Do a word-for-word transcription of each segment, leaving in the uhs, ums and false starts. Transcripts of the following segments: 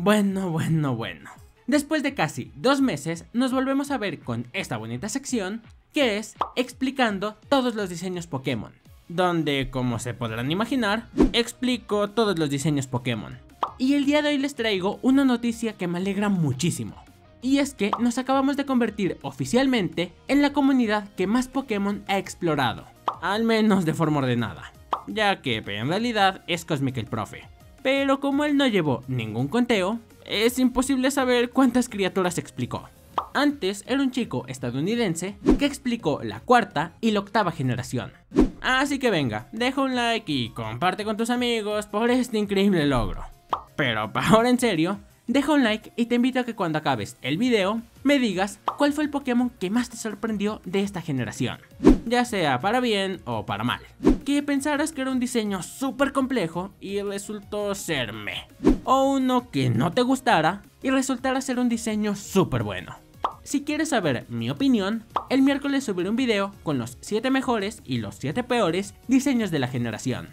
Bueno, bueno, bueno. Después de casi dos meses nos volvemos a ver con esta bonita sección que es explicando todos los diseños Pokémon, donde, como se podrán imaginar, explico todos los diseños Pokémon. Y el día de hoy les traigo una noticia que me alegra muchísimo. Y es que nos acabamos de convertir oficialmente en la comunidad que más Pokémon ha explorado, al menos de forma ordenada, ya que en realidad es Cosmic el profe. Pero como él no llevó ningún conteo, es imposible saber cuántas criaturas explicó. Antes era un chico estadounidense que explicó la cuarta y la octava generación. Así que venga, deja un like y comparte con tus amigos por este increíble logro. Pero ahora en serio, deja un like y te invito a que cuando acabes el video me digas cuál fue el Pokémon que más te sorprendió de esta generación, ya sea para bien o para mal. Que pensaras que era un diseño súper complejo y resultó ser meh, o uno que no te gustara y resultara ser un diseño súper bueno. Si quieres saber mi opinión, el miércoles subiré un video con los siete mejores y los siete peores diseños de la generación.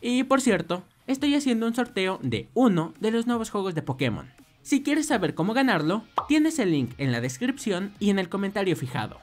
Y por cierto, estoy haciendo un sorteo de uno de los nuevos juegos de Pokémon. Si quieres saber cómo ganarlo, tienes el link en la descripción y en el comentario fijado.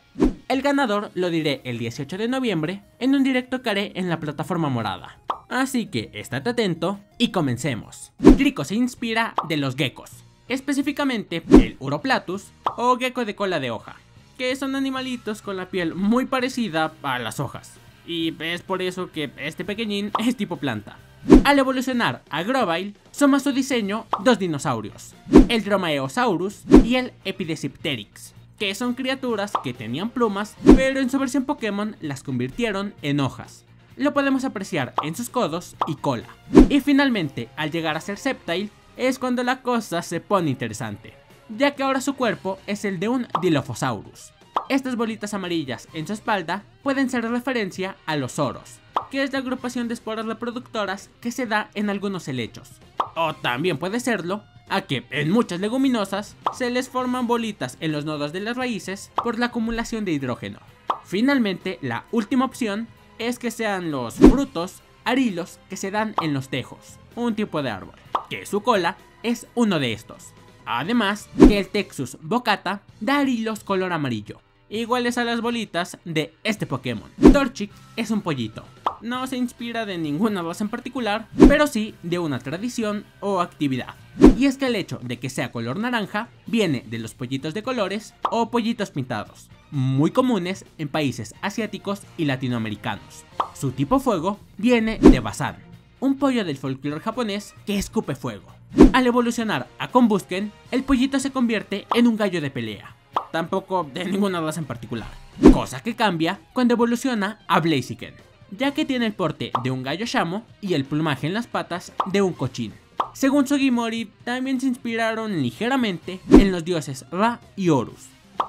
El ganador lo diré el dieciocho de noviembre en un directo que haré en la plataforma morada. Así que estate atento y comencemos. Glico se inspira de los geckos, específicamente el Uroplatus o gecko de cola de hoja, que son animalitos con la piel muy parecida a las hojas, y es por eso que este pequeñín es tipo planta. Al evolucionar a Grovyle, suma su diseño dos dinosaurios, el Dromaeosaurus y el Epidesipteryx, que son criaturas que tenían plumas, pero en su versión Pokémon las convirtieron en hojas. Lo podemos apreciar en sus codos y cola. Y finalmente, al llegar a ser Sceptile, es cuando la cosa se pone interesante, ya que ahora su cuerpo es el de un Dilophosaurus. Estas bolitas amarillas en su espalda pueden ser referencia a los oros, que es la agrupación de esporas reproductoras que se da en algunos helechos. O también puede serlo a que en muchas leguminosas se les forman bolitas en los nodos de las raíces por la acumulación de hidrógeno. Finalmente, la última opción es que sean los frutos arilos que se dan en los tejos, un tipo de árbol, que su cola es uno de estos. Además, que el Texus Vocata da arilos color amarillo, iguales a las bolitas de este Pokémon. Torchic es un pollito. No se inspira de ninguna voz en particular, pero sí de una tradición o actividad. Y es que el hecho de que sea color naranja viene de los pollitos de colores o pollitos pintados, muy comunes en países asiáticos y latinoamericanos. Su tipo fuego viene de Bazán, un pollo del folclore japonés que escupe fuego. Al evolucionar a Combusken, el pollito se convierte en un gallo de pelea, tampoco de ninguna raza en particular, cosa que cambia cuando evoluciona a Blaziken, ya que tiene el porte de un gallo chamo y el plumaje en las patas de un cochín. Según Sugimori, también se inspiraron ligeramente en los dioses Ra y Horus.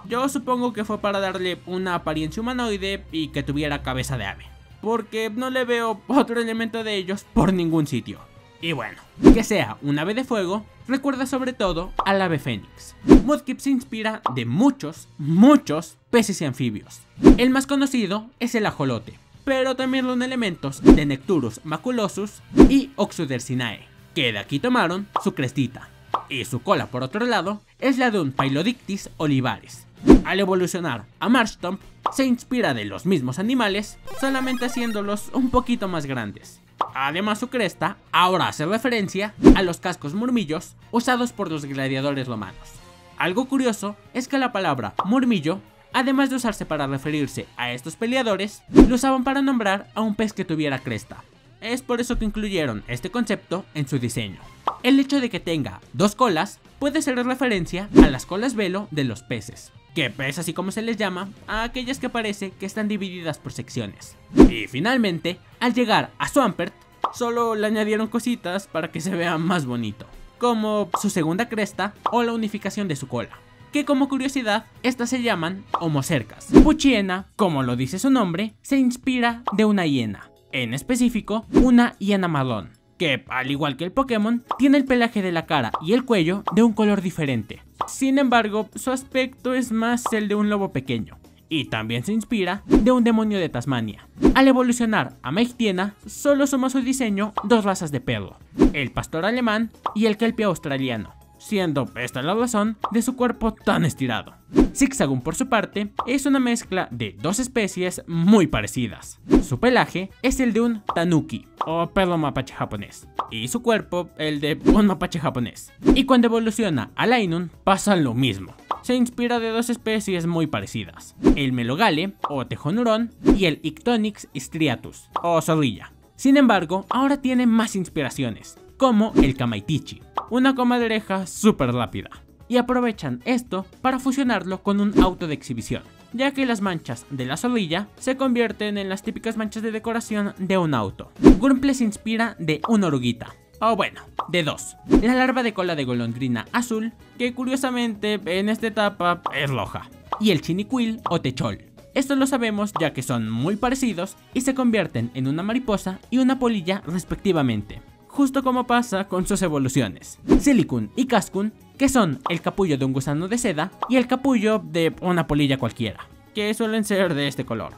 Yo supongo que fue para darle una apariencia humanoide y que tuviera cabeza de ave, porque no le veo otro elemento de ellos por ningún sitio. Y bueno, que sea un ave de fuego recuerda sobre todo al ave fénix. Mudkip se inspira de muchos, muchos peces y anfibios. El más conocido es el ajolote, pero también los elementos de Necturus maculosus y Oxudercinae, que de aquí tomaron su crestita. Y su cola, por otro lado, es la de un Pylodictis olivares. Al evolucionar a Marshtomp, se inspira de los mismos animales, solamente haciéndolos un poquito más grandes. Además, su cresta ahora hace referencia a los cascos murmillos usados por los gladiadores romanos. Algo curioso es que la palabra murmillo, además de usarse para referirse a estos peleadores, lo usaban para nombrar a un pez que tuviera cresta. Es por eso que incluyeron este concepto en su diseño. El hecho de que tenga dos colas puede ser referencia a las colas velo de los peces, que es así como se les llama a aquellas que parece que están divididas por secciones. Y finalmente, al llegar a Swampert, solo le añadieron cositas para que se vea más bonito, como su segunda cresta o la unificación de su cola, que como curiosidad, estas se llaman homocercas. Puchiena, como lo dice su nombre, se inspira de una hiena, en específico una hiena marrón, que al igual que el Pokémon, tiene el pelaje de la cara y el cuello de un color diferente. Sin embargo, su aspecto es más el de un lobo pequeño, y también se inspira de un demonio de Tasmania. Al evolucionar a Mechtiena, solo suma su diseño dos razas de perro, el pastor alemán y el kelpie australiano, siendo esta la razón de su cuerpo tan estirado. Zigzagoon, por su parte, es una mezcla de dos especies muy parecidas. Su pelaje es el de un tanuki, o perro mapache japonés, y su cuerpo el de un mapache japonés. Y cuando evoluciona a Lainun pasa lo mismo. Se inspira de dos especies muy parecidas, el melogale o tejonurón y el Ictonix striatus o zorrilla. Sin embargo, ahora tiene más inspiraciones, como el Kamaitichi, una comadreja súper rápida, y aprovechan esto para fusionarlo con un auto de exhibición, ya que las manchas de la zorrilla se convierten en las típicas manchas de decoración de un auto. Gurple se inspira de una oruguita, o bueno, de dos, la larva de cola de golondrina azul, que curiosamente en esta etapa es roja, y el chinicuil o techol. Esto lo sabemos ya que son muy parecidos y se convierten en una mariposa y una polilla respectivamente, justo como pasa con sus evoluciones. Silicun y Cascun, que son el capullo de un gusano de seda y el capullo de una polilla cualquiera, que suelen ser de este color.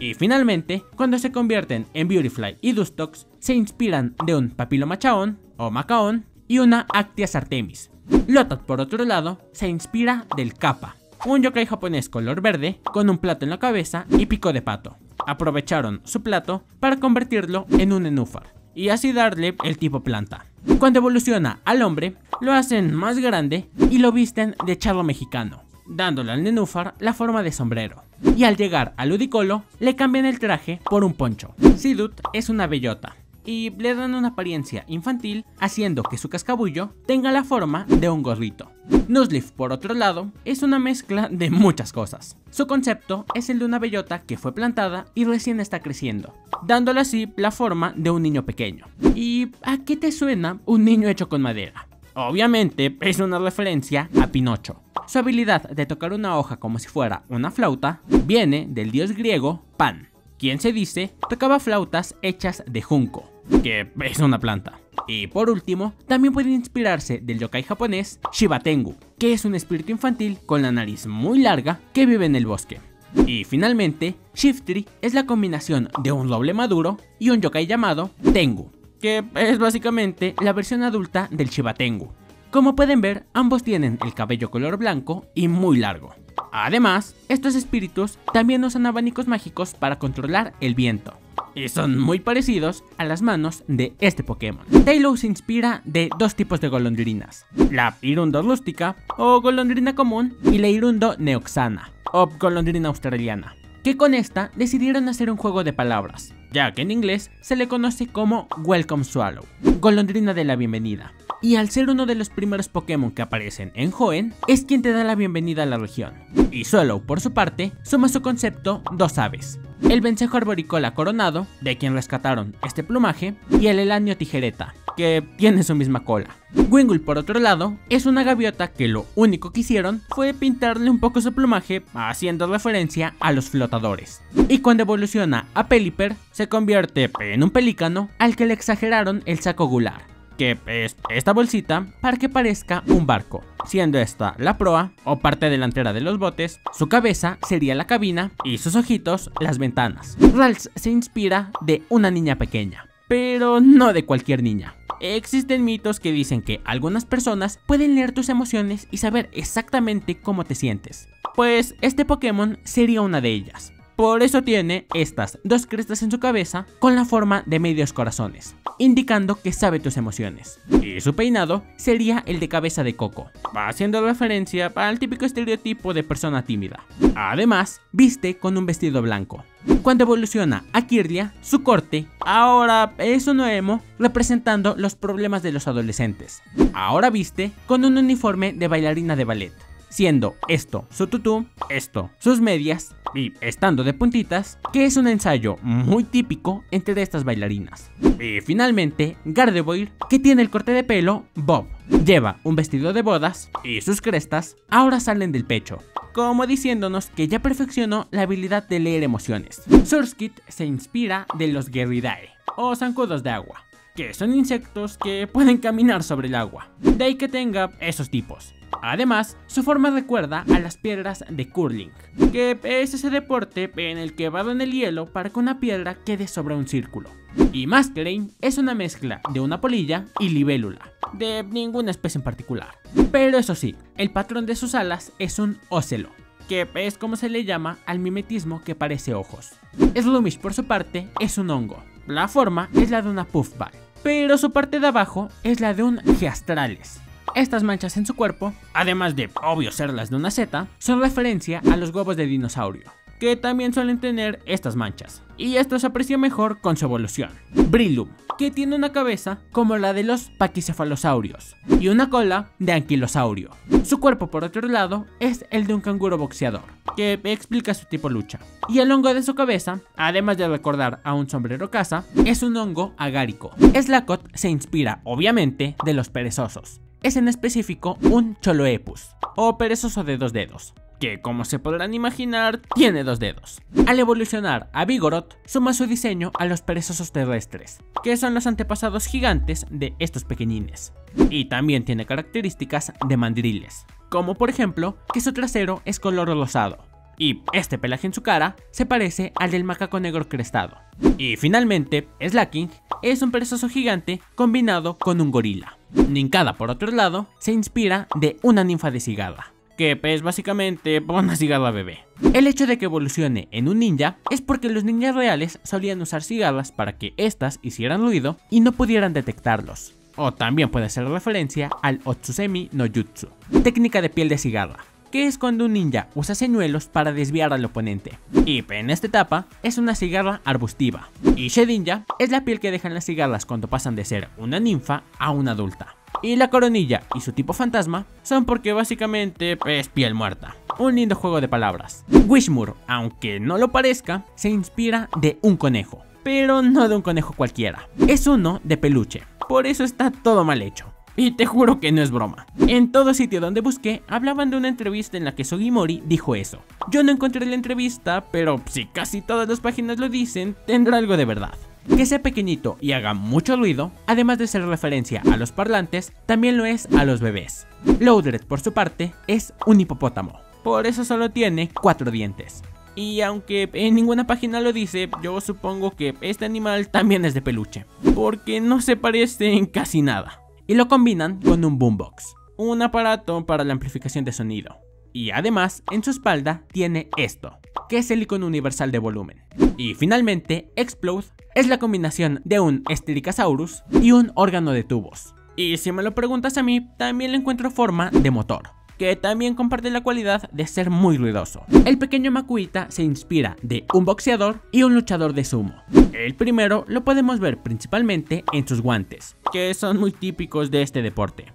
Y finalmente, cuando se convierten en Beautyfly y Dustox, se inspiran de un Papillomachaon o Macaón y una Actias Artemis. Lotat, por otro lado, se inspira del Kappa, un yokai japonés color verde con un plato en la cabeza y pico de pato. Aprovecharon su plato para convertirlo en un nenúfar y así darle el tipo planta. Cuando evoluciona al hombre, lo hacen más grande y lo visten de charro mexicano, dándole al nenúfar la forma de sombrero. Y al llegar al ludicolo, le cambian el traje por un poncho. Sidut es una bellota y le dan una apariencia infantil, haciendo que su cascabullo tenga la forma de un gorrito. Nuzleaf, por otro lado, es una mezcla de muchas cosas. Su concepto es el de una bellota que fue plantada y recién está creciendo, dándole así la forma de un niño pequeño. ¿Y a qué te suena un niño hecho con madera? Obviamente es una referencia a Pinocho. Su habilidad de tocar una hoja como si fuera una flauta viene del dios griego Pan, quien se dice tocaba flautas hechas de junco, que es una planta. Y por último, también puede inspirarse del yokai japonés Shiba Tengu, que es un espíritu infantil con la nariz muy larga que vive en el bosque. Y finalmente, Shiftry es la combinación de un roble maduro y un yokai llamado Tengu, que es básicamente la versión adulta del Shiba Tengu. Como pueden ver, ambos tienen el cabello color blanco y muy largo. Además, estos espíritus también usan abanicos mágicos para controlar el viento, y son muy parecidos a las manos de este Pokémon. Taillow se inspira de dos tipos de golondrinas, la Irundo rústica o golondrina común y la Irundo neoxana o golondrina australiana, que con esta decidieron hacer un juego de palabras, ya que en inglés se le conoce como Welcome Swallow, golondrina de la bienvenida. Y al ser uno de los primeros Pokémon que aparecen en Hoenn, es quien te da la bienvenida a la región. Y Swallow, por su parte, suma su concepto dos aves, el vencejo arboricola coronado, de quien rescataron este plumaje, y el elanio tijereta, que tiene su misma cola. Wingull, por otro lado, es una gaviota que lo único que hicieron fue pintarle un poco su plumaje, haciendo referencia a los flotadores. Y cuando evoluciona a Pelipper, se convierte en un pelícano al que le exageraron el saco gular, que es esta bolsita, para que parezca un barco, siendo esta la proa o parte delantera de los botes, su cabeza sería la cabina y sus ojitos las ventanas. Ralts se inspira de una niña pequeña, pero no de cualquier niña. Existen mitos que dicen que algunas personas pueden leer tus emociones y saber exactamente cómo te sientes, pues este Pokémon sería una de ellas. Por eso tiene estas dos crestas en su cabeza con la forma de medios corazones, indicando que sabe tus emociones. Y su peinado sería el de cabeza de coco, haciendo referencia al típico estereotipo de persona tímida. Además, viste con un vestido blanco. Cuando evoluciona a Kirlia, su corte ahora es un emo representando los problemas de los adolescentes. Ahora viste con un uniforme de bailarina de ballet, siendo esto su tutú, esto sus medias y estando de puntitas, que es un ensayo muy típico entre estas bailarinas. Y finalmente Gardevoir, que tiene el corte de pelo bob, lleva un vestido de bodas y sus crestas ahora salen del pecho, como diciéndonos que ya perfeccionó la habilidad de leer emociones. Surskit se inspira de los Guerridae o zancudos de agua, que son insectos que pueden caminar sobre el agua, de ahí que tenga esos tipos. Además, su forma recuerda a las piedras de curling, que es ese deporte en el que barren el hielo para que una piedra quede sobre un círculo. Y Masquerain es una mezcla de una polilla y libélula, de ninguna especie en particular. Pero eso sí, el patrón de sus alas es un ocelo, que es como se le llama al mimetismo que parece ojos. Sloomish, por su parte, es un hongo. La forma es la de una puffball, pero su parte de abajo es la de un geastrales. Estas manchas en su cuerpo, además de obvio ser las de una seta, son referencia a los huevos de dinosaurio, que también suelen tener estas manchas, y esto se aprecia mejor con su evolución. Breloom, que tiene una cabeza como la de los paquicefalosaurios y una cola de anquilosaurio. Su cuerpo, por otro lado, es el de un canguro boxeador, que explica su tipo lucha. Y el hongo de su cabeza, además de recordar a un sombrero caza, es un hongo agárico. Slakoth se inspira, obviamente, de los perezosos. Es en específico un choloepus, o perezoso de dos dedos, que como se podrán imaginar, tiene dos dedos. Al evolucionar a Vigoroth, suma su diseño a los perezosos terrestres, que son los antepasados gigantes de estos pequeñines. Y también tiene características de mandriles, como por ejemplo, que su trasero es color rosado, y este pelaje en su cara se parece al del macaco negro crestado. Y finalmente, Slaking es un perezoso gigante combinado con un gorila. Nincada, por otro lado, se inspira de una ninfa de cigarra, que es básicamente una cigarra bebé. El hecho de que evolucione en un ninja es porque los ninjas reales solían usar cigarras para que éstas hicieran ruido y no pudieran detectarlos. O también puede ser referencia al Otsusemi no Jutsu, técnica de piel de cigarra, que es cuando un ninja usa señuelos para desviar al oponente. Y en esta etapa es una cigarra arbustiva. Y Shedinja es la piel que dejan las cigarras cuando pasan de ser una ninfa a una adulta. Y la coronilla y su tipo fantasma son porque básicamente es piel muerta. Un lindo juego de palabras. Wishmoor, aunque no lo parezca, se inspira de un conejo, pero no de un conejo cualquiera. Es uno de peluche, por eso está todo mal hecho. Y te juro que no es broma. En todo sitio donde busqué, hablaban de una entrevista en la que Sugimori dijo eso. Yo no encontré la entrevista, pero si casi todas las páginas lo dicen, tendrá algo de verdad. Que sea pequeñito y haga mucho ruido, además de ser referencia a los parlantes, también lo es a los bebés. Loudred, por su parte, es un hipopótamo. Por eso solo tiene cuatro dientes. Y aunque en ninguna página lo dice, yo supongo que este animal también es de peluche, porque no se parece en casi nada. Y lo combinan con un boombox, un aparato para la amplificación de sonido. Y además, en su espalda tiene esto, que es el icono universal de volumen. Y finalmente, Explode es la combinación de un Styracosaurus y un órgano de tubos. Y si me lo preguntas a mí, también le encuentro forma de motor, que también comparte la cualidad de ser muy ruidoso. El pequeño Makuhita se inspira de un boxeador y un luchador de sumo. El primero lo podemos ver principalmente en sus guantes, que son muy típicos de este deporte.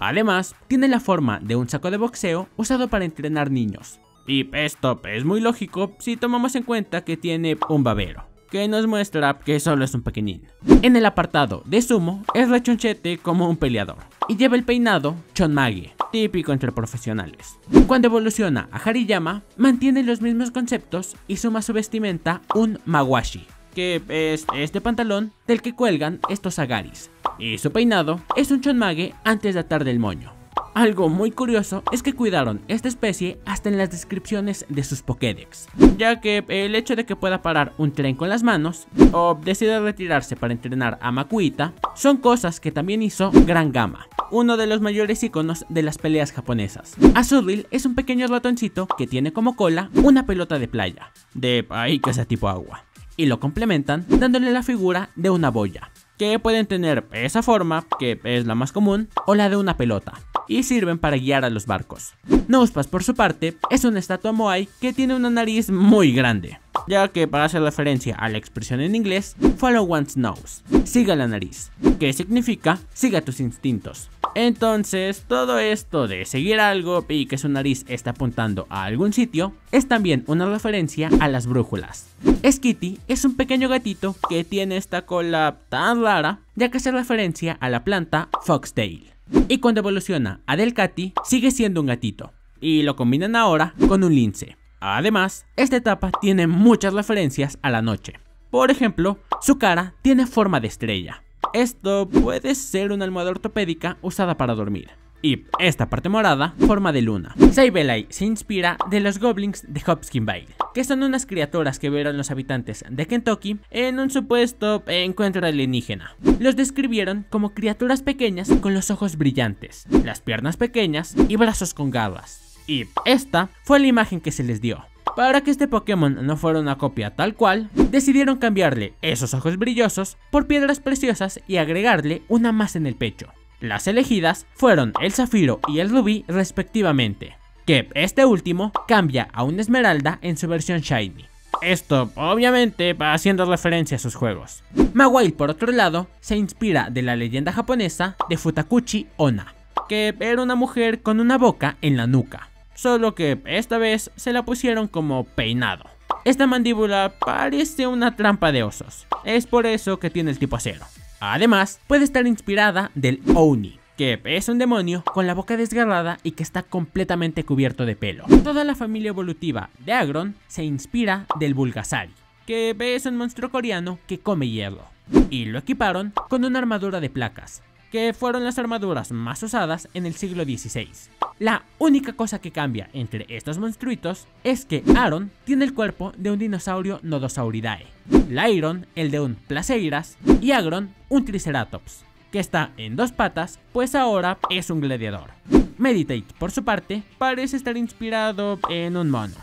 Además, tiene la forma de un saco de boxeo usado para entrenar niños. Y esto es muy lógico si tomamos en cuenta que tiene un babero, que nos muestra que solo es un pequeñín. En el apartado de sumo, es rechonchete como un peleador, y lleva el peinado chonmagi, típico entre profesionales. Cuando evoluciona a Hariyama, mantiene los mismos conceptos y suma a su vestimenta un mawashi, que es este pantalón del que cuelgan estos agaris. Y su peinado es un chonmage antes de atar del moño. Algo muy curioso es que cuidaron esta especie hasta en las descripciones de sus Pokédex, ya que el hecho de que pueda parar un tren con las manos o decida retirarse para entrenar a Makuhita son cosas que también hizo Gran Gama, uno de los mayores iconos de las peleas japonesas. Azuril es un pequeño ratoncito que tiene como cola una pelota de playa, de ahí que sea tipo agua, y lo complementan dándole la figura de una boya, que pueden tener esa forma, que es la más común, o la de una pelota, y sirven para guiar a los barcos. Nosepass, por su parte, es una estatua Moai que tiene una nariz muy grande, ya que para hacer referencia a la expresión en inglés, follow one's nose, siga la nariz, que significa siga tus instintos. Entonces, todo esto de seguir algo y que su nariz está apuntando a algún sitio, es también una referencia a las brújulas. Skitty es un pequeño gatito que tiene esta cola tan rara, ya que hace referencia a la planta Foxtail. Y cuando evoluciona a Delcatty, sigue siendo un gatito, y lo combinan ahora con un lince. Además, esta etapa tiene muchas referencias a la noche. Por ejemplo, su cara tiene forma de estrella. Esto puede ser una almohada ortopédica usada para dormir, y esta parte morada forma de luna. Sableye se inspira de los goblins de Hopkinsville, que son unas criaturas que vieron los habitantes de Kentucky en un supuesto encuentro alienígena. Los describieron como criaturas pequeñas con los ojos brillantes, las piernas pequeñas y brazos con garras. Y esta fue la imagen que se les dio. Para que este Pokémon no fuera una copia tal cual, decidieron cambiarle esos ojos brillosos por piedras preciosas y agregarle una más en el pecho. Las elegidas fueron el zafiro y el rubí respectivamente, que este último cambia a una esmeralda en su versión shiny. Esto obviamente haciendo referencia a sus juegos. Mawile, por otro lado, se inspira de la leyenda japonesa de Futakuchi Onna, que era una mujer con una boca en la nuca, solo que esta vez se la pusieron como peinado. Esta mandíbula parece una trampa de osos, es por eso que tiene el tipo acero. Además, puede estar inspirada del Oni, que es un demonio con la boca desgarrada y que está completamente cubierto de pelo. Toda la familia evolutiva de Aggron se inspira del Bulgasari, que es un monstruo coreano que come hierro, y lo equiparon con una armadura de placas, que fueron las armaduras más usadas en el siglo dieciséis. La única cosa que cambia entre estos monstruitos es que Aron tiene el cuerpo de un dinosaurio Nodosauridae, Lyron el de un Placeiras y Aggron un Triceratops, que está en dos patas, pues ahora es un gladiador. Meditate, por su parte, parece estar inspirado en un mono.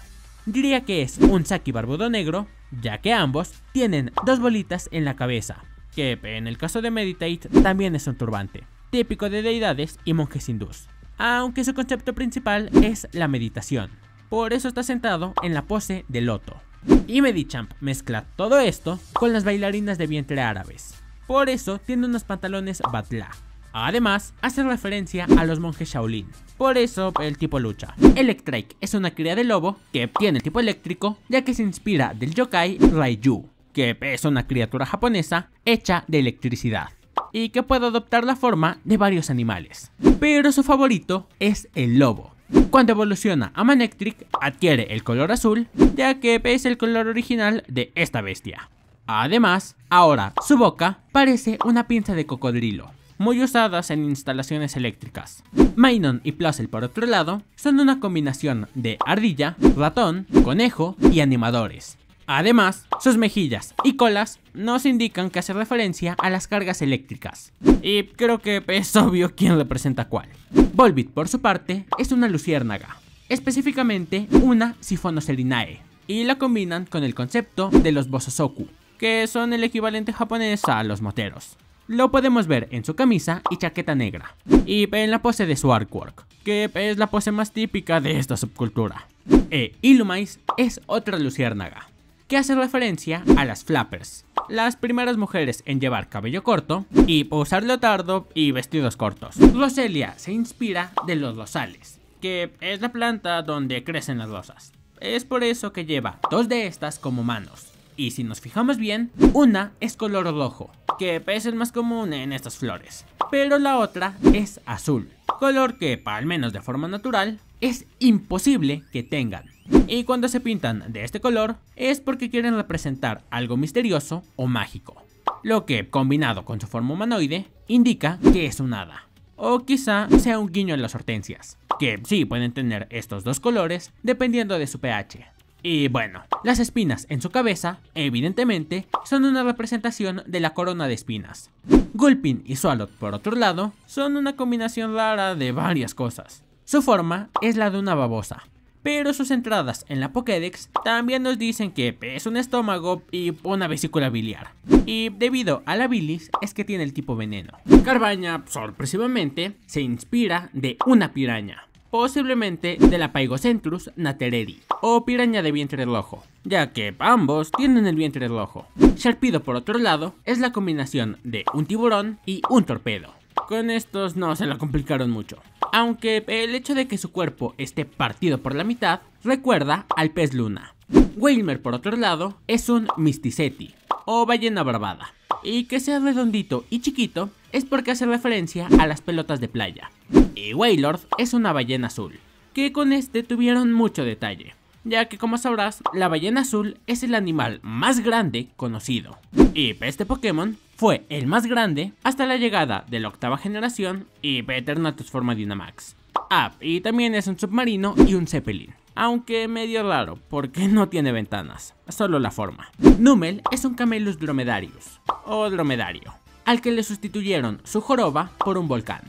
Diría que es un Saki barbudo negro, ya que ambos tienen dos bolitas en la cabeza, que en el caso de Meditate también es un turbante, típico de deidades y monjes hindús, aunque su concepto principal es la meditación, por eso está sentado en la pose de loto. Y Medichamp mezcla todo esto con las bailarinas de vientre árabes, por eso tiene unos pantalones batlá. Además, hace referencia a los monjes Shaolin, por eso el tipo lucha. Electrike es una cría de lobo que tiene el tipo eléctrico, ya que se inspira del yokai Raiyu, que es una criatura japonesa hecha de electricidad y que puede adoptar la forma de varios animales, pero su favorito es el lobo. Cuando evoluciona a Manectric adquiere el color azul, ya que es el color original de esta bestia. Además, ahora su boca parece una pinza de cocodrilo, muy usadas en instalaciones eléctricas. Mainon y Plusle, por otro lado, son una combinación de ardilla, ratón, conejo y animadores. Además, sus mejillas y colas nos indican que hace referencia a las cargas eléctricas, y creo que es obvio quién representa cuál. Volbit, por su parte, es una luciérnaga, específicamente una Siphonocerinae, y la combinan con el concepto de los bosozoku, que son el equivalente japonés a los moteros. Lo podemos ver en su camisa y chaqueta negra, y en la pose de su artwork, que es la pose más típica de esta subcultura. E Illumise es otra luciérnaga, que hace referencia a las flappers, las primeras mujeres en llevar cabello corto y usar leotardo y vestidos cortos. Roselia se inspira de los rosales, que es la planta donde crecen las rosas. Es por eso que lleva dos de estas como manos, y si nos fijamos bien, una es color rojo, que es el más común en estas flores, pero la otra es azul, color que, al menos de forma natural, es imposible que tengan. Y cuando se pintan de este color es porque quieren representar algo misterioso o mágico, lo que, combinado con su forma humanoide, indica que es un hada. O quizá sea un guiño en las hortensias, que sí pueden tener estos dos colores dependiendo de su pH. Y bueno, las espinas en su cabeza, evidentemente, son una representación de la corona de espinas. Gulpin y Swalot, por otro lado, son una combinación rara de varias cosas. Su forma es la de una babosa, pero sus entradas en la Pokédex también nos dicen que es un estómago y una vesícula biliar, y debido a la bilis es que tiene el tipo veneno. Carbaña, sorpresivamente, se inspira de una piraña, posiblemente de la Paigocentrus natereri, o piraña de vientre rojo, ya que ambos tienen el vientre rojo. Sharpedo, por otro lado, es la combinación de un tiburón y un torpedo. Con estos no se la complicaron mucho, aunque el hecho de que su cuerpo esté partido por la mitad recuerda al pez luna. Wilmer, por otro lado, es un Mysticeti, o ballena barbada, y que sea redondito y chiquito es porque hace referencia a las pelotas de playa. Y Wailord es una ballena azul, que con este tuvieron mucho detalle, ya que, como sabrás, la ballena azul es el animal más grande conocido, y este Pokémon fue el más grande hasta la llegada de la octava generación y Peterna transforma Dynamax. Ah, y también es un submarino y un Zeppelin. Aunque medio raro, porque no tiene ventanas, solo la forma. Numel es un Camelus dromedarius, o dromedario, al que le sustituyeron su joroba por un volcán.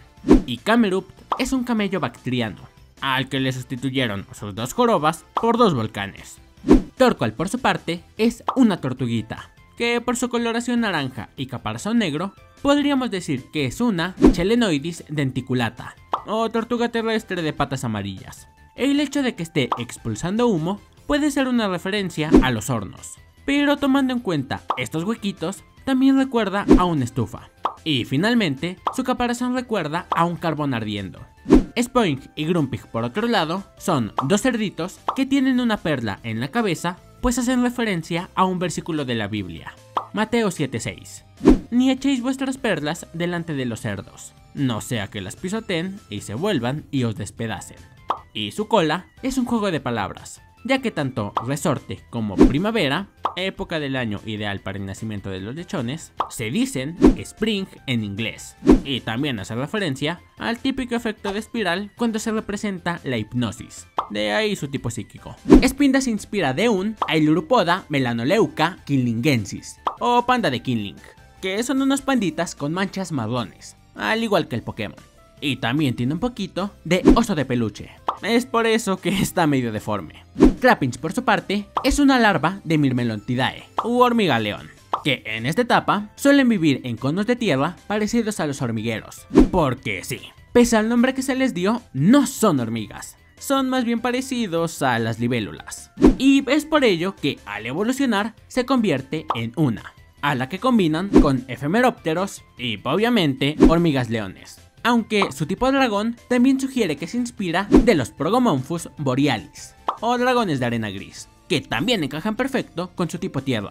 Y Camerupt es un camello bactriano, al que le sustituyeron sus dos jorobas por dos volcanes. Torkoal, por su parte, es una tortuguita, que por su coloración naranja y caparazón negro, podríamos decir que es una Chelenoidis denticulata, o tortuga terrestre de patas amarillas. El hecho de que esté expulsando humo puede ser una referencia a los hornos, pero tomando en cuenta estos huequitos, también recuerda a una estufa. Y finalmente, su caparazón recuerda a un carbón ardiendo. Spoink y Grumpig, por otro lado, son dos cerditos que tienen una perla en la cabeza, pues hacen referencia a un versículo de la Biblia, Mateo siete seis. Ni echéis vuestras perlas delante de los cerdos, no sea que las pisoteen y se vuelvan y os despedacen. Y su cola es un juego de palabras, ya que tanto resorte como primavera, época del año ideal para el nacimiento de los lechones, se dicen spring en inglés, y también hace referencia al típico efecto de espiral cuando se representa la hipnosis, de ahí su tipo psíquico. Spinda se inspira de un Ailuropoda melanoleuca kinlingensis, o panda de Kinling, que son unos panditas con manchas marrones, al igual que el Pokémon, y también tiene un poquito de oso de peluche. Es por eso que está medio deforme. Trapinch, por su parte, es una larva de Myrmelontidae, u hormiga león, que en esta etapa suelen vivir en conos de tierra parecidos a los hormigueros. Porque sí, pese al nombre que se les dio, no son hormigas, son más bien parecidos a las libélulas. Y es por ello que al evolucionar se convierte en una, a la que combinan con efemerópteros y obviamente hormigas leones. Aunque su tipo dragón también sugiere que se inspira de los Progomonfus borealis, o dragones de arena gris, que también encajan perfecto con su tipo tierra.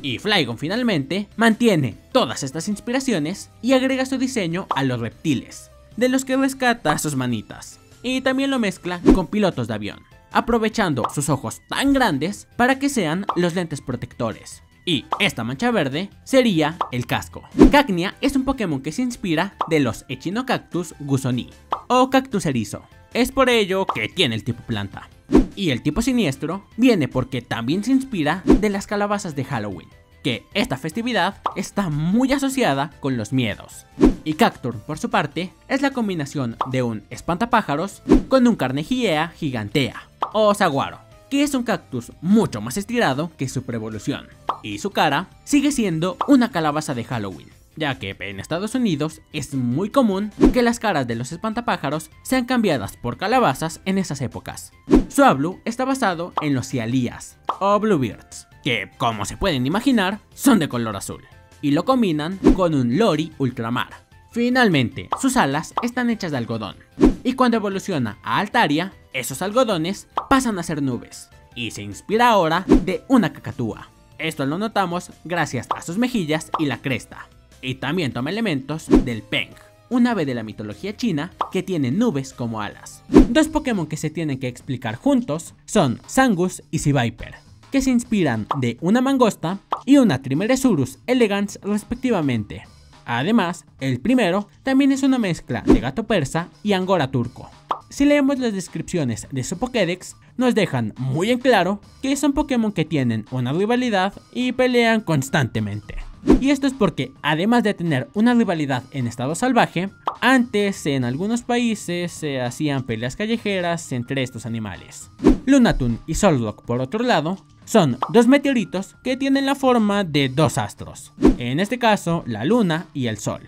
Y Flygon, finalmente, mantiene todas estas inspiraciones y agrega su diseño a los reptiles, de los que rescata a sus manitas, y también lo mezcla con pilotos de avión, aprovechando sus ojos tan grandes para que sean los lentes protectores. Y esta mancha verde sería el casco. Cacnea es un Pokémon que se inspira de los Echinocactus gusoni, o cactus erizo. Es por ello que tiene el tipo planta. Y el tipo siniestro viene porque también se inspira de las calabazas de Halloween, que esta festividad está muy asociada con los miedos. Y Cacturne, por su parte, es la combinación de un espantapájaros con un Carnegiea gigantea, o saguaro, que es un cactus mucho más estirado que su preevolución. Y su cara sigue siendo una calabaza de Halloween, ya que en Estados Unidos es muy común que las caras de los espantapájaros sean cambiadas por calabazas en esas épocas. Suablu está basado en los Cialías, o Bluebirds, que como se pueden imaginar son de color azul, y lo combinan con un Lori ultramar. Finalmente, sus alas están hechas de algodón, y cuando evoluciona a Altaria, esos algodones pasan a ser nubes, y se inspira ahora de una cacatúa. Esto lo notamos gracias a sus mejillas y la cresta. Y también toma elementos del Peng, un ave de la mitología china que tiene nubes como alas. Dos Pokémon que se tienen que explicar juntos son Zangus y Seaviper, que se inspiran de una mangosta y una Trimeresurus elegans respectivamente. Además, el primero también es una mezcla de gato persa y angora turco. Si leemos las descripciones de su Pokédex, nos dejan muy en claro que son Pokémon que tienen una rivalidad y pelean constantemente. Y esto es porque, además de tener una rivalidad en estado salvaje, antes en algunos países se hacían peleas callejeras entre estos animales. Lunatun y Solrock, por otro lado, son dos meteoritos que tienen la forma de dos astros, en este caso la luna y el sol.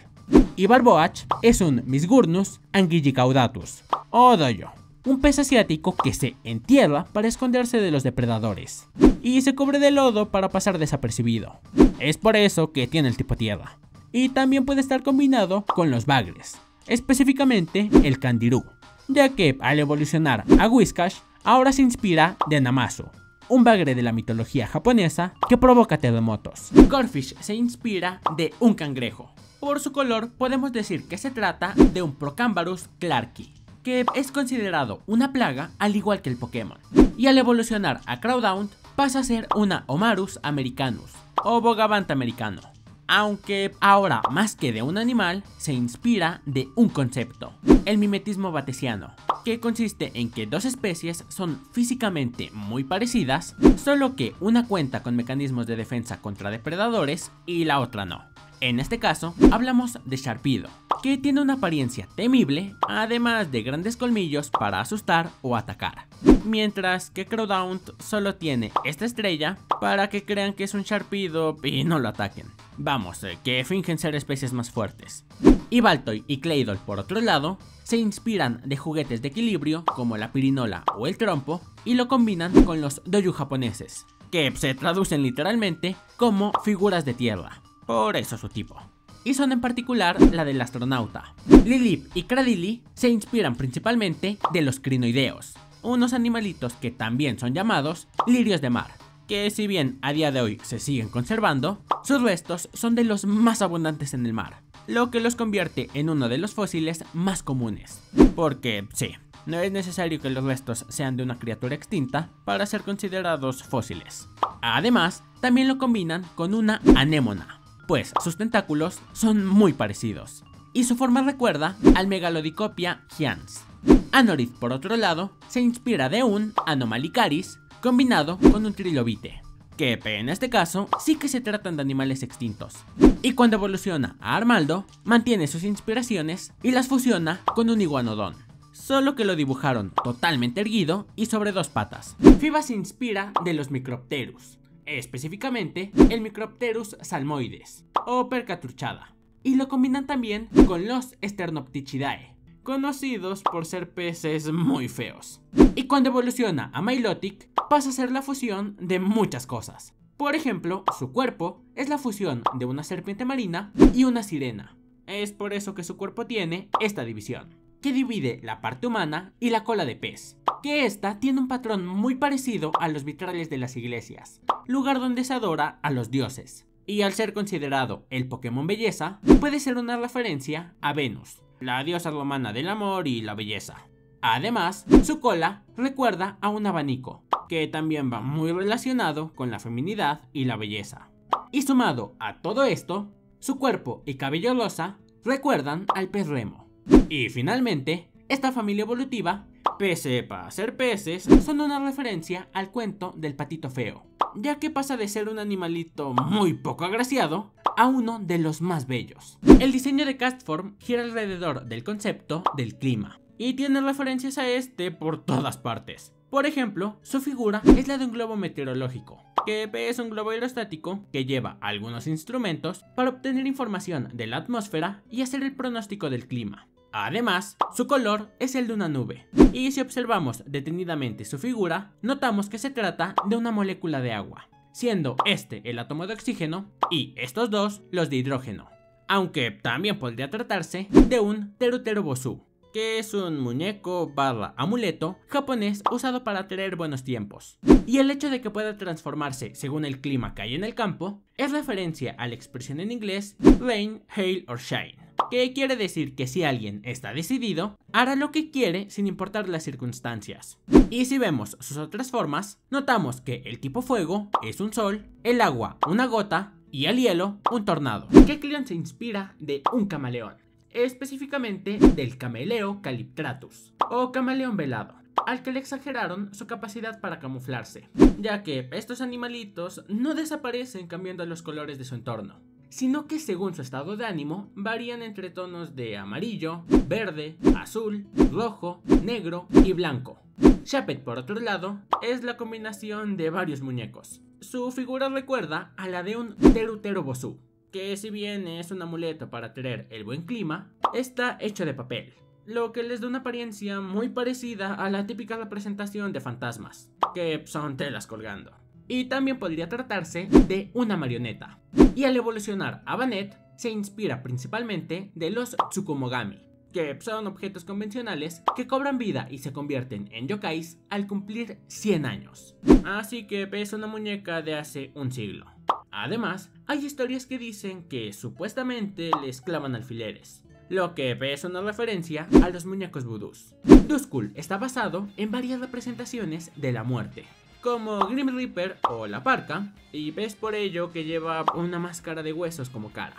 Y Barboach es un Misgurnus anguillicaudatus, o doyo, un pez asiático que se entierra para esconderse de los depredadores y se cubre de lodo para pasar desapercibido. Es por eso que tiene el tipo tierra. Y también puede estar combinado con los bagres, específicamente el Candirú, ya que al evolucionar a Whiscash ahora se inspira de Namazu, un bagre de la mitología japonesa que provoca terremotos. Corphish se inspira de un cangrejo. Por su color podemos decir que se trata de un Procambarus clarki, que es considerado una plaga al igual que el Pokémon. Y al evolucionar a Crawdaunt pasa a ser una Omarus americanus, o Bogavant americano, aunque ahora más que de un animal se inspira de un concepto, el mimetismo batesiano, que consiste en que dos especies son físicamente muy parecidas, solo que una cuenta con mecanismos de defensa contra depredadores y la otra no. En este caso, hablamos de Sharpedo, que tiene una apariencia temible, además de grandes colmillos para asustar o atacar. Mientras que Crodaunt solo tiene esta estrella para que crean que es un Sharpedo y no lo ataquen. Vamos, que fingen ser especies más fuertes. Y Baltoy y Claydol, por otro lado, se inspiran de juguetes de equilibrio como la pirinola o el trompo y lo combinan con los doyu japoneses, que se traducen literalmente como figuras de tierra, por eso su tipo. Y son en particular la del astronauta. Lilip y Cradily se inspiran principalmente de los crinoideos, unos animalitos que también son llamados lirios de mar, que si bien a día de hoy se siguen conservando, sus restos son de los más abundantes en el mar, lo que los convierte en uno de los fósiles más comunes. Porque sí, no es necesario que los restos sean de una criatura extinta para ser considerados fósiles. Además, también lo combinan con una anémona, pues sus tentáculos son muy parecidos, y su forma recuerda al Megalodicopia gians. Anorith, por otro lado, se inspira de un Anomalicaris combinado con un trilobite, que en este caso sí que se tratan de animales extintos, y cuando evoluciona a Armaldo, mantiene sus inspiraciones y las fusiona con un iguanodón, solo que lo dibujaron totalmente erguido y sobre dos patas. Fiva se inspira de los Micropterus, específicamente el Micropterus salmoides o percatruchada, y lo combinan también con los Sternoptichidae, conocidos por ser peces muy feos. Y cuando evoluciona a Milotic, pasa a ser la fusión de muchas cosas. Por ejemplo, su cuerpo es la fusión de una serpiente marina y una sirena. Es por eso que su cuerpo tiene esta división, que divide la parte humana y la cola de pez, que esta tiene un patrón muy parecido a los vitrales de las iglesias, lugar donde se adora a los dioses. Y al ser considerado el Pokémon Belleza, puede ser una referencia a Venus, la diosa romana del amor y la belleza. Además, su cola recuerda a un abanico, que también va muy relacionado con la feminidad y la belleza. Y sumado a todo esto, su cuerpo y cabello rosa recuerdan al pez remo. Y finalmente, esta familia evolutiva, pese a ser peces, son una referencia al cuento del patito feo, ya que pasa de ser un animalito muy poco agraciado a uno de los más bellos. El diseño de Castform gira alrededor del concepto del clima, y tiene referencias a este por todas partes. Por ejemplo, su figura es la de un globo meteorológico, que es un globo aerostático que lleva algunos instrumentos para obtener información de la atmósfera y hacer el pronóstico del clima. Además, su color es el de una nube, y si observamos detenidamente su figura, notamos que se trata de una molécula de agua, siendo este el átomo de oxígeno y estos dos los de hidrógeno, aunque también podría tratarse de un Teruterubosu, que es un muñeco barra amuleto japonés usado para atraer buenos tiempos. Y el hecho de que pueda transformarse según el clima que hay en el campo es referencia a la expresión en inglés rain, hail or shine, que quiere decir que si alguien está decidido, hará lo que quiere sin importar las circunstancias. Y si vemos sus otras formas, notamos que el tipo fuego es un sol, el agua una gota y el hielo un tornado. Kecleon se inspira de un camaleón, específicamente del Cameleo calyptratus o camaleón velado, al que le exageraron su capacidad para camuflarse, ya que estos animalitos no desaparecen cambiando los colores de su entorno, sino que según su estado de ánimo varían entre tonos de amarillo, verde, azul, rojo, negro y blanco. Shappet, por otro lado, es la combinación de varios muñecos. Su figura recuerda a la de un Teruterubosu, que si bien es un amuleto para atraer el buen clima, está hecho de papel, lo que les da una apariencia muy parecida a la típica representación de fantasmas, que son telas colgando. Y también podría tratarse de una marioneta. Y al evolucionar a Banette, se inspira principalmente de los Tsukumogami, que son objetos convencionales que cobran vida y se convierten en yokais al cumplir cien años. Así que es una muñeca de hace un siglo. Además, hay historias que dicen que supuestamente les clavan alfileres, lo que es una referencia a los muñecos vudús. Duskull está basado en varias representaciones de la muerte, como Grim Reaper o la Parca, y es por ello que lleva una máscara de huesos como cara,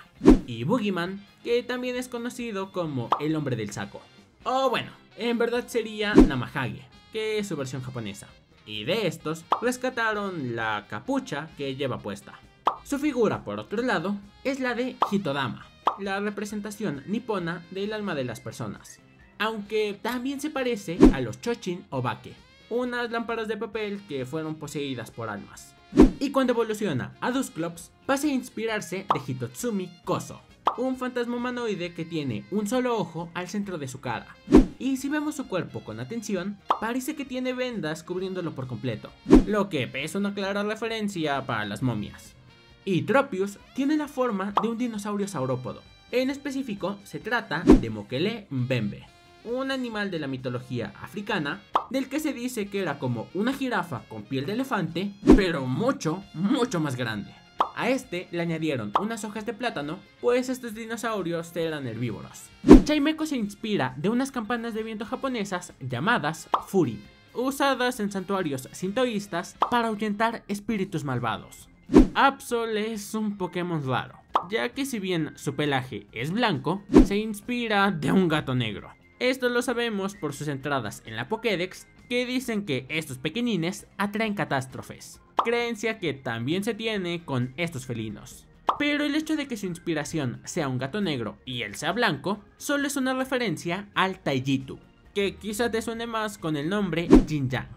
y Boogeyman, que también es conocido como el hombre del saco, o bueno, en verdad sería Namahage, que es su versión japonesa, y de estos rescataron la capucha que lleva puesta. Su figura, por otro lado, es la de Hitodama, la representación nipona del alma de las personas, aunque también se parece a los Chochin Obake, unas lámparas de papel que fueron poseídas por almas. Y cuando evoluciona a Dusclops, pasa a inspirarse de Hitotsumi Koso, un fantasma humanoide que tiene un solo ojo al centro de su cara. Y si vemos su cuerpo con atención, parece que tiene vendas cubriéndolo por completo, lo que es una clara referencia para las momias. Y Tropius tiene la forma de un dinosaurio saurópodo. En específico, se trata de Mokele Mbembe, un animal de la mitología africana, del que se dice que era como una jirafa con piel de elefante, pero mucho, mucho más grande. A este le añadieron unas hojas de plátano, pues estos dinosaurios eran herbívoros. Chaimeko se inspira de unas campanas de viento japonesas llamadas furin, usadas en santuarios sintoístas para ahuyentar espíritus malvados. Absol es un Pokémon raro, ya que si bien su pelaje es blanco, se inspira de un gato negro. Esto lo sabemos por sus entradas en la Pokédex, que dicen que estos pequeñines atraen catástrofes, creencia que también se tiene con estos felinos. Pero el hecho de que su inspiración sea un gato negro y él sea blanco, solo es una referencia al Taijitu, que quizá te suene más con el nombre Yin Yang,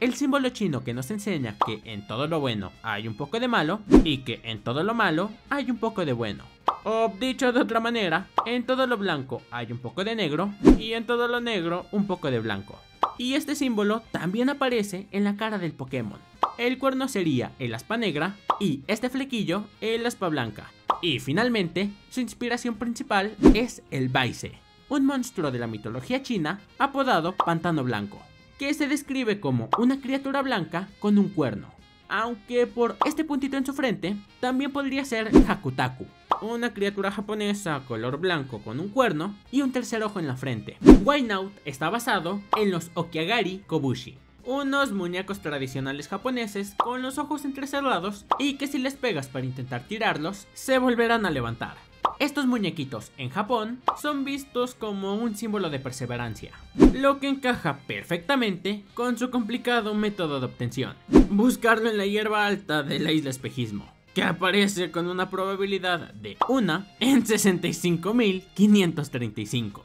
el símbolo chino que nos enseña que en todo lo bueno hay un poco de malo, y que en todo lo malo hay un poco de bueno. O dicho de otra manera, en todo lo blanco hay un poco de negro, y en todo lo negro un poco de blanco. Y este símbolo también aparece en la cara del Pokémon. El cuerno sería el aspa negra, y este flequillo el aspa blanca. Y finalmente, su inspiración principal es el Baise, un monstruo de la mitología china apodado Pantano Blanco, que se describe como una criatura blanca con un cuerno. Aunque por este puntito en su frente, también podría ser Hakutaku, una criatura japonesa color blanco con un cuerno y un tercer ojo en la frente. Winout está basado en los Okiagari Kobushi, unos muñecos tradicionales japoneses con los ojos entrecerrados y que si les pegas para intentar tirarlos, se volverán a levantar. Estos muñequitos en Japón son vistos como un símbolo de perseverancia, lo que encaja perfectamente con su complicado método de obtención: buscarlo en la hierba alta de la isla Espejismo, que aparece con una probabilidad de uno en sesenta y cinco mil quinientos treinta y cinco.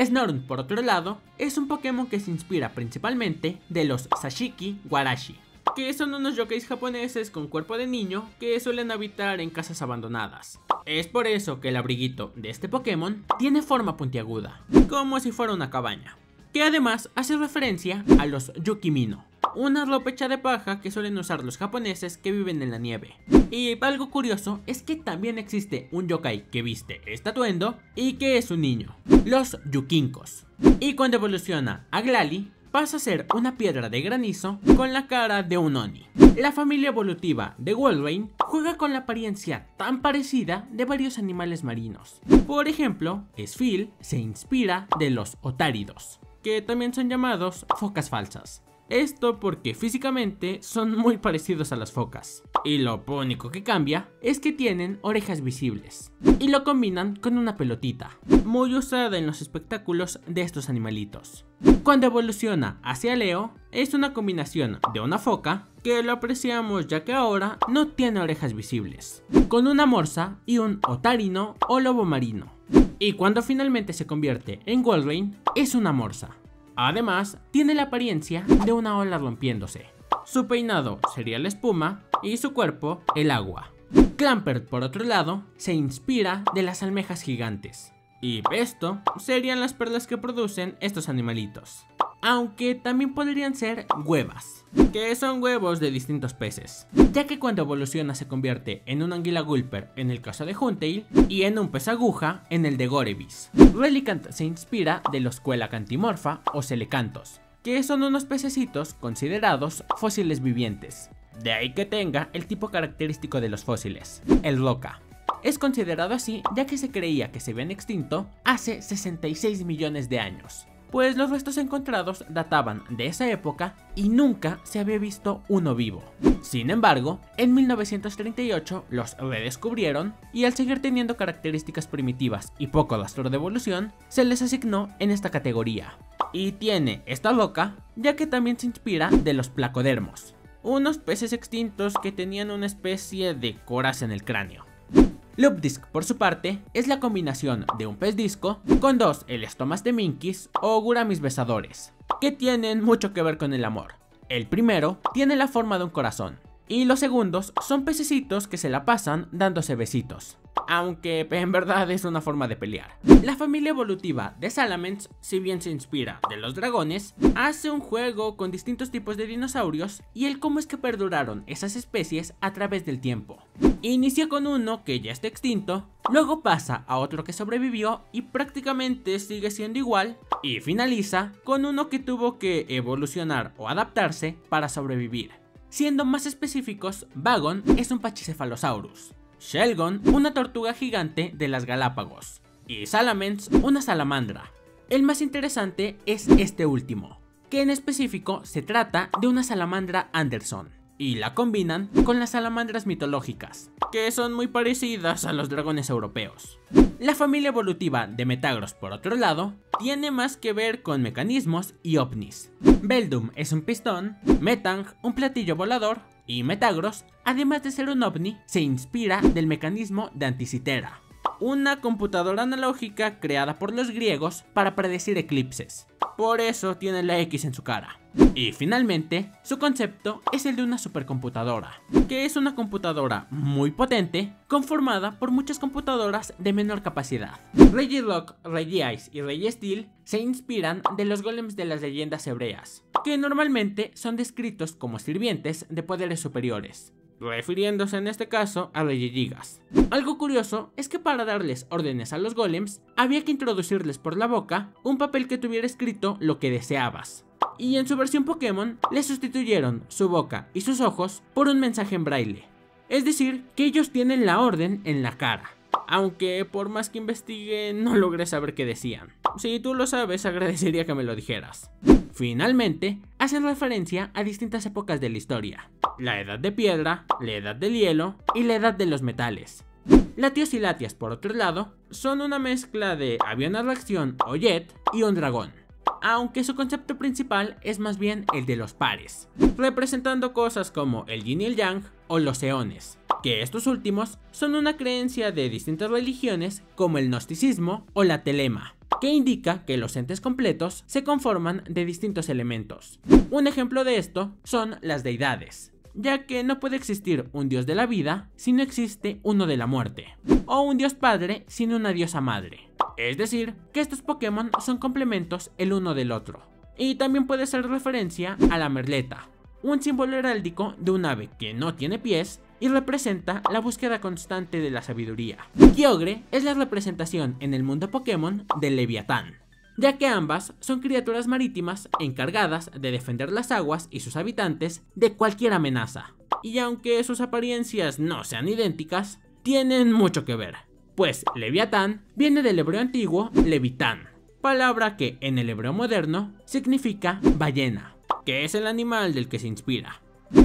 Snorlax, por otro lado, es un Pokémon que se inspira principalmente de los Sashiki Warashi, que son unos yokais japoneses con cuerpo de niño que suelen habitar en casas abandonadas. Es por eso que el abriguito de este Pokémon tiene forma puntiaguda, como si fuera una cabaña, que además hace referencia a los Yukimino, una ropa hecha de paja que suelen usar los japoneses que viven en la nieve. Y algo curioso es que también existe un yokai que viste este atuendo y que es un niño, los Yukinkos. Y cuando evoluciona a Glalie, pasa a ser una piedra de granizo con la cara de un Oni. La familia evolutiva de Wolverine juega con la apariencia tan parecida de varios animales marinos. Por ejemplo, Sphil se inspira de los otáridos, que también son llamados focas falsas. Esto porque físicamente son muy parecidos a las focas, y lo único que cambia es que tienen orejas visibles, y lo combinan con una pelotita, muy usada en los espectáculos de estos animalitos. Cuando evoluciona hacia Leo, es una combinación de una foca, que lo apreciamos ya que ahora no tiene orejas visibles, con una morsa y un otarino o lobo marino. Y cuando finalmente se convierte en Wolverine, es una morsa. Además, tiene la apariencia de una ola rompiéndose. Su peinado sería la espuma y su cuerpo el agua. Clampert, por otro lado, se inspira de las almejas gigantes. Y esto serían las perlas que producen estos animalitos. Aunque también podrían ser huevas, que son huevos de distintos peces, ya que cuando evoluciona se convierte en un anguila gulper en el caso de Huntail y en un pez aguja en el de Gorevis. Relicant se inspira de los Coelacantimorpha o Celecantos, que son unos pececitos considerados fósiles vivientes, de ahí que tenga el tipo característico de los fósiles, el roca. Es considerado así ya que se creía que se habían extinto hace sesenta y seis millones de años. pues los restos encontrados databan de esa época y nunca se había visto uno vivo. Sin embargo, en mil novecientos treinta y ocho los redescubrieron y al seguir teniendo características primitivas y poco rastro de evolución, se les asignó en esta categoría. Y tiene esta roca, ya que también se inspira de los placodermos, unos peces extintos que tenían una especie de coraza en el cráneo. Lobdisc, por su parte, es la combinación de un pez disco con dos elestomas de minkis o guramis besadores, que tienen mucho que ver con el amor. El primero tiene la forma de un corazón, y los segundos son pececitos que se la pasan dándose besitos, aunque en verdad es una forma de pelear. La familia evolutiva de Salamence, si bien se inspira de los dragones, hace un juego con distintos tipos de dinosaurios y el cómo es que perduraron esas especies a través del tiempo. Inició con uno que ya está extinto, luego pasa a otro que sobrevivió y prácticamente sigue siendo igual, y finaliza con uno que tuvo que evolucionar o adaptarse para sobrevivir. Siendo más específicos, Vagon es un Pachycephalosaurus, Shelgon, una tortuga gigante de las Galápagos, y Salamence, una salamandra. El más interesante es este último, que en específico se trata de una salamandra Anderson, y la combinan con las salamandras mitológicas, que son muy parecidas a los dragones europeos. La familia evolutiva de Metagross, por otro lado, tiene más que ver con mecanismos y ovnis. Beldum es un pistón, Metang un platillo volador, y Metagross, además de ser un ovni, se inspira del mecanismo de Anticitera, una computadora analógica creada por los griegos para predecir eclipses. Por eso tiene la X en su cara. Y finalmente, su concepto es el de una supercomputadora, que es una computadora muy potente, conformada por muchas computadoras de menor capacidad. Regirock, Regiice y Registeel se inspiran de los golems de las leyendas hebreas, que normalmente son descritos como sirvientes de poderes superiores, refiriéndose en este caso a Regigigas. Algo curioso es que para darles órdenes a los golems, había que introducirles por la boca un papel que tuviera escrito lo que deseabas. Y en su versión Pokémon, le sustituyeron su boca y sus ojos por un mensaje en braille. Es decir, que ellos tienen la orden en la cara, aunque por más que investigue no logré saber qué decían. Si tú lo sabes, agradecería que me lo dijeras. Finalmente, hacen referencia a distintas épocas de la historia: la edad de piedra, la edad del hielo y la edad de los metales. Latios y Latias, por otro lado, son una mezcla de avión a reacción o jet y un dragón, aunque su concepto principal es más bien el de los pares, representando cosas como el yin y el yang o los eones, que estos últimos son una creencia de distintas religiones como el gnosticismo o la telema, que indica que los entes completos se conforman de distintos elementos. Un ejemplo de esto son las deidades, ya que no puede existir un dios de la vida si no existe uno de la muerte, o un dios padre sin una diosa madre. Es decir, que estos Pokémon son complementos el uno del otro. Y también puede ser referencia a la merleta, un símbolo heráldico de un ave que no tiene pies y representa la búsqueda constante de la sabiduría. Kyogre es la representación en el mundo Pokémon del Leviatán, ya que ambas son criaturas marítimas encargadas de defender las aguas y sus habitantes de cualquier amenaza. Y aunque sus apariencias no sean idénticas, tienen mucho que ver, pues Leviatán viene del hebreo antiguo Levitán, palabra que en el hebreo moderno significa ballena, que es el animal del que se inspira.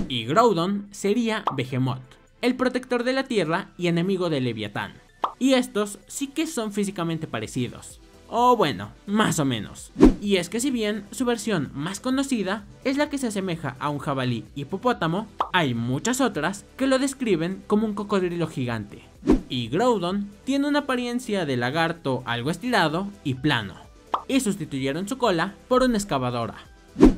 Y Groudon sería Behemoth, el protector de la tierra y enemigo de Leviatán. Y estos sí que son físicamente parecidos, o bueno, más o menos. Y es que si bien su versión más conocida es la que se asemeja a un jabalí hipopótamo, hay muchas otras que lo describen como un cocodrilo gigante. Y Groudon tiene una apariencia de lagarto algo estirado y plano, y sustituyeron su cola por una excavadora.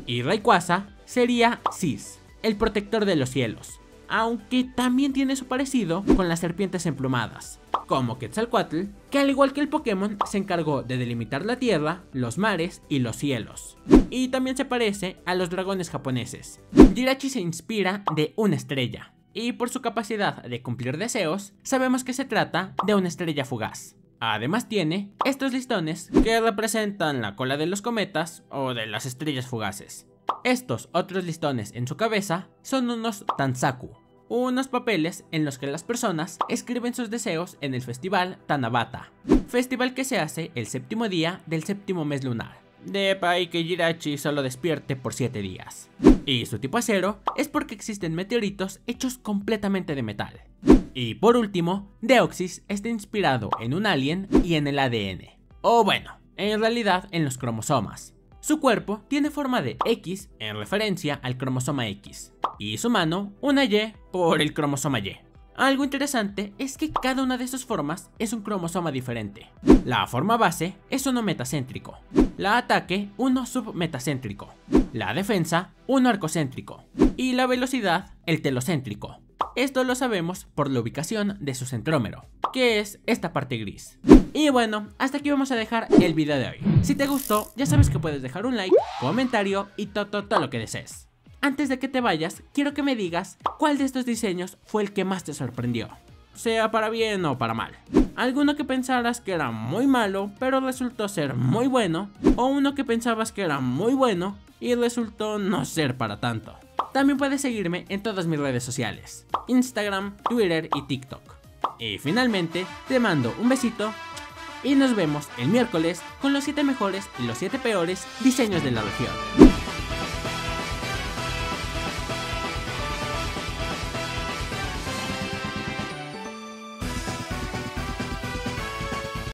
Y Rayquaza sería Sis, el protector de los cielos, aunque también tiene su parecido con las serpientes emplumadas, como Quetzalcóatl, que al igual que el Pokémon se encargó de delimitar la tierra, los mares y los cielos. Y también se parece a los dragones japoneses. Jirachi se inspira de una estrella, y por su capacidad de cumplir deseos, sabemos que se trata de una estrella fugaz. Además tiene estos listones que representan la cola de los cometas o de las estrellas fugaces. Estos otros listones en su cabeza son unos tanzaku, unos papeles en los que las personas escriben sus deseos en el festival Tanabata, festival que se hace el séptimo día del séptimo mes lunar, de Pai que Jirachi solo despierte por siete días. Y su tipo acero es porque existen meteoritos hechos completamente de metal. Y por último, Deoxys está inspirado en un alien y en el A D N. O bueno, en realidad en los cromosomas. Su cuerpo tiene forma de X en referencia al cromosoma X. Y su mano, una Y por el cromosoma Y. Algo interesante es que cada una de estas formas es un cromosoma diferente. La forma base es uno metacéntrico. La ataque, uno submetacéntrico. La defensa, uno arcocéntrico. Y la velocidad, el telocéntrico. Esto lo sabemos por la ubicación de su centrómero, que es esta parte gris. Y bueno, hasta aquí vamos a dejar el video de hoy. Si te gustó, ya sabes que puedes dejar un like, comentario y todo, todo, todo lo que desees. Antes de que te vayas, quiero que me digas cuál de estos diseños fue el que más te sorprendió, sea para bien o para mal. Alguno que pensaras que era muy malo, pero resultó ser muy bueno, o uno que pensabas que era muy bueno y resultó no ser para tanto. También puedes seguirme en todas mis redes sociales, Instagram, Twitter y TikTok. Y finalmente, te mando un besito y nos vemos el miércoles con los siete mejores y los siete peores diseños de la región.